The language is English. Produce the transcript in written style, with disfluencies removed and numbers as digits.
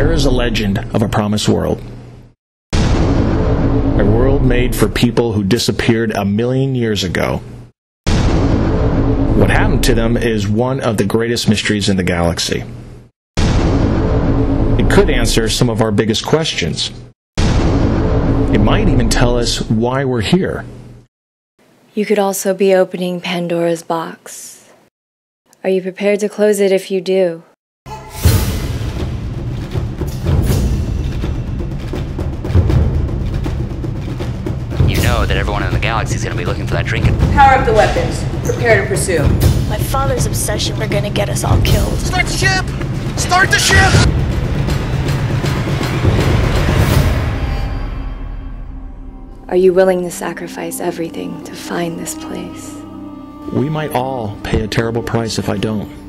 there is a legend of a promised world. A world made for people who disappeared 1 million years ago. What happened to them is one of the greatest mysteries in the galaxy. It could answer some of our biggest questions. It might even tell us why we're here. You could also be opening Pandora's box. Are you prepared to close it if you do? You know that everyone in the galaxy is going to be looking for that trinket. Power up the weapons. Prepare to pursue. My father's obsession, we're going to get us all killed. Start the ship! Start the ship! Are you willing to sacrifice everything to find this place? We might all pay a terrible price if I don't.